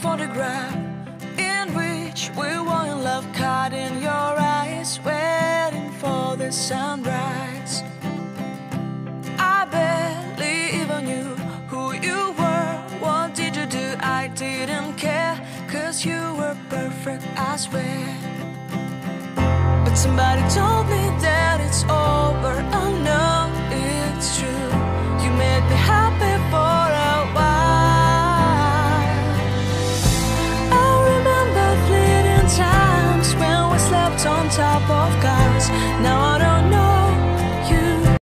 photograph in which we were in love, caught in your eyes, waiting for the sunrise. I barely even knew who you were. What did you do? I didn't care, 'cause you were perfect, I swear. But somebody told me that it's over. I know it's true. You made me happy.